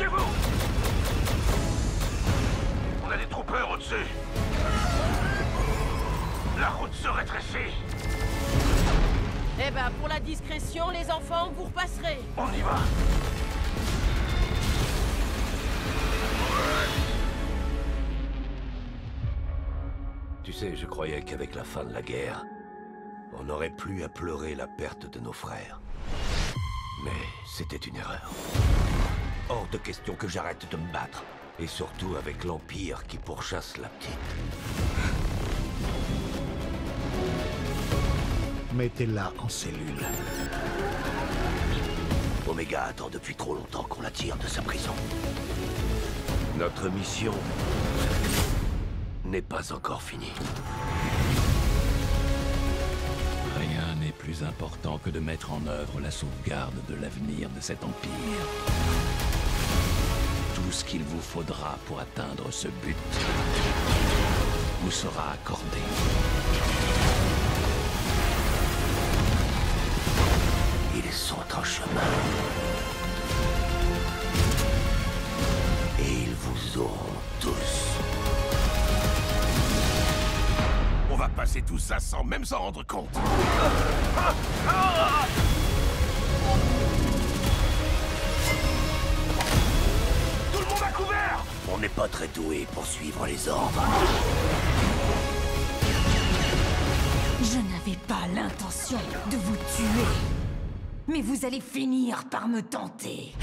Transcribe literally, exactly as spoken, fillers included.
Dépêchez-vous! On a des troopers au-dessus. La route se rétrécit. Eh ben, pour la discrétion, les enfants, vous repasserez. On y va. Tu sais, je croyais qu'avec la fin de la guerre, on n'aurait plus à pleurer la perte de nos frères. Mais c'était une erreur. Hors de question que j'arrête de me battre. Et surtout avec l'Empire qui pourchasse la petite. Mettez-la en cellule. Omega attend depuis trop longtemps qu'on la tire de sa prison. Notre mission n'est pas encore finie. Rien n'est plus important que de mettre en œuvre la sauvegarde de l'avenir de cet empire. Tout ce qu'il vous faudra pour atteindre ce but vous sera accordé. Ils sont en chemin. Et ils vous auront tous. On va passer tout ça sans même s'en rendre compte. Tout le monde à couvert! On n'est pas très doué pour suivre les ordres. Je n'avais pas l'intention de vous tuer. Mais vous allez finir par me tenter.